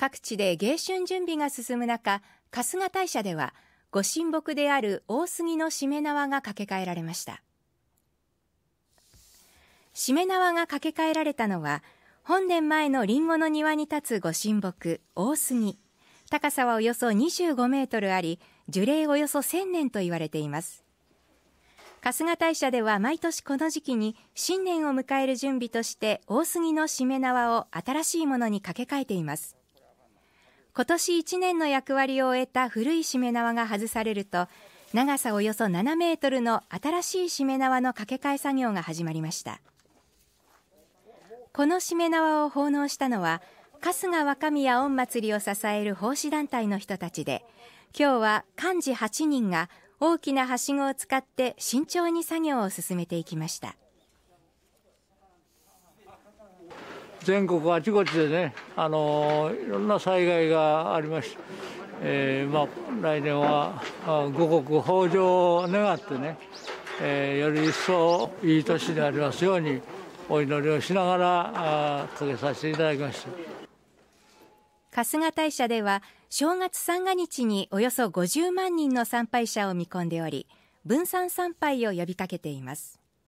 各地で迎春準備が進む中、春日大社ではご神木である大杉のしめ縄が掛け替えられました。しめ縄が掛け替えられたのは、本殿前のリンゴの庭に立つご神木大杉、高さはおよそ25メートルあり、樹齢およそ1000年と言われています。春日大社では毎年この時期に新年を迎える準備として大杉のしめ縄を新しいものに掛け替えています。今年1年の役割を終えた古いしめ縄が外されると、長さおよそ7メートルの新しいしめ縄の掛け替え作業が始まりました。このしめ縄を奉納したのは、春日若宮御祭りを支える奉仕団体の人たちで、今日は幹事8人が大きなはしごを使って慎重に作業を進めていきました。全国あちこちでね、いろんな災害がありました。来年は五穀豊穣を願ってね、より一層いい年でありますようにお祈りをしながらかけさせていただきました。春日大社では正月三が日におよそ50万人の参拝者を見込んでおり、分散参拝を呼びかけています。